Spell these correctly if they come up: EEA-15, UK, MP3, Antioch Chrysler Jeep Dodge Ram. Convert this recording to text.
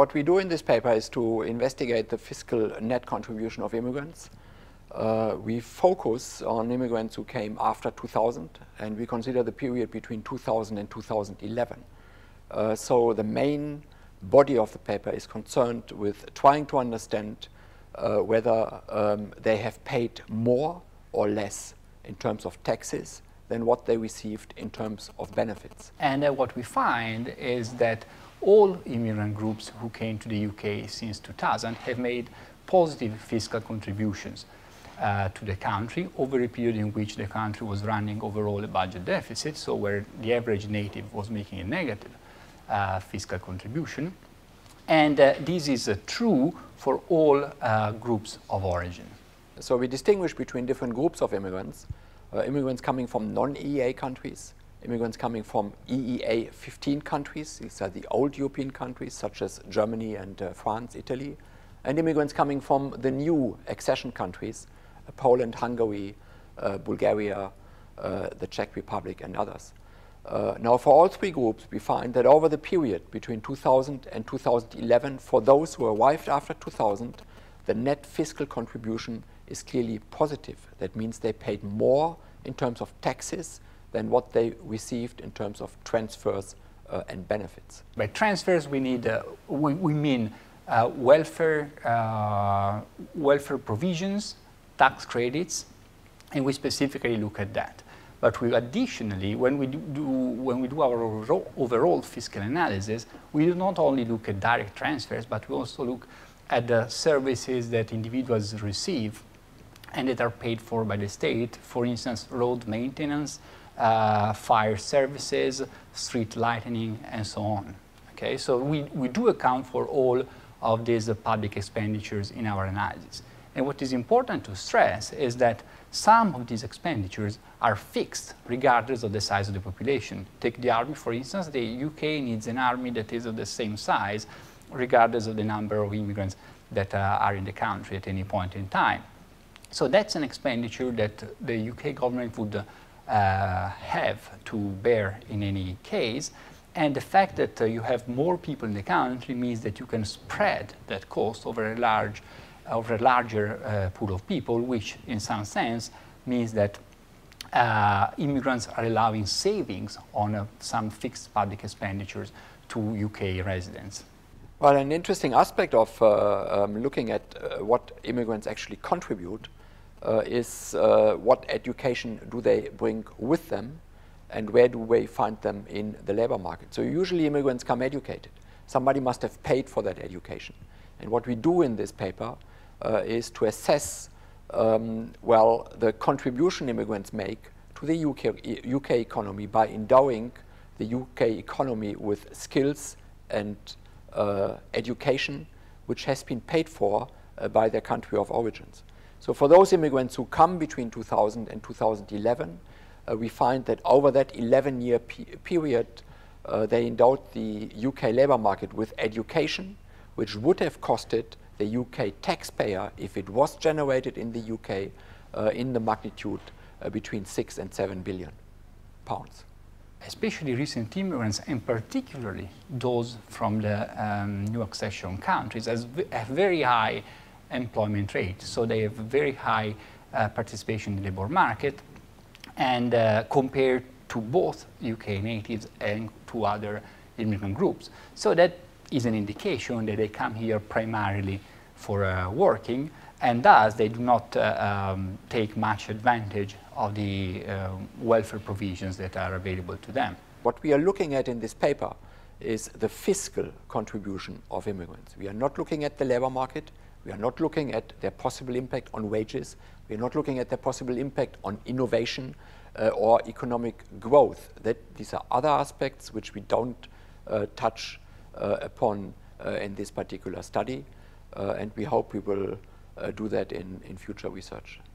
What we do in this paper is to investigate the fiscal net contribution of immigrants. We focus on immigrants who came after 2000, and we consider the period between 2000 and 2011. So the main body of the paper is concerned with trying to understand whether they have paid more or less in terms of taxes than what they received in terms of benefits. And what we find is that all immigrant groups who came to the UK since 2000 have made positive fiscal contributions to the country over a period in which the country was running overall a budget deficit, so where the average native was making a negative fiscal contribution. And this is true for all groups of origin. So we distinguish between different groups of immigrants, immigrants coming from non-EEA countries, immigrants coming from EEA-15 countries, these are the old European countries such as Germany and France, Italy, and immigrants coming from the new accession countries, Poland, Hungary, Bulgaria, the Czech Republic and others. Now for all three groups we find that over the period between 2000 and 2011, for those who arrived after 2000, the net fiscal contribution is clearly positive. That means they paid more in terms of taxes than what they received in terms of transfers and benefits. By transfers we need, we mean welfare provisions, tax credits, and we specifically look at that. But we additionally, when we do our overall fiscal analysis, we do not only look at direct transfers, but we also look at the services that individuals receive and that are paid for by the state, for instance, road maintenance, fire services, street lighting, and so on. Okay, so we do account for all of these public expenditures in our analysis. And what is important to stress is that some of these expenditures are fixed regardless of the size of the population. Take the army, for instance. The UK needs an army that is of the same size regardless of the number of immigrants that are in the country at any point in time. So that's an expenditure that the UK government would have to bear in any case. And the fact that you have more people in the country means that you can spread that cost over a larger pool of people, which in some sense means that immigrants are allowing savings on some fixed public expenditures to UK residents. Well, an interesting aspect of looking at what immigrants actually contribute is what education do they bring with them and where do they find them in the labor market. So usually immigrants come educated. Somebody must have paid for that education. And what we do in this paper is to assess, well, the contribution immigrants make to the UK economy by endowing the UK economy with skills and education, which has been paid for by their country of origins. So for those immigrants who come between 2000 and 2011, we find that over that 11-year period, they endowed the UK labor market with education, which would have costed the UK taxpayer, if it was generated in the UK, in the magnitude between £6 and £7 billion. Especially recent immigrants, and particularly those from the new accession countries, has a very high employment rate. So they have very high participation in the labour market, and compared to both UK natives and to other immigrant groups. So that is an indication that they come here primarily for working, and thus they do not take much advantage of the welfare provisions that are available to them. What we are looking at in this paper is the fiscal contribution of immigrants. We are not looking at the labor market, we are not looking at their possible impact on wages, we are not looking at their possible impact on innovation or economic growth. These are other aspects which we don't touch upon in this particular study, and we hope we will do that in future research.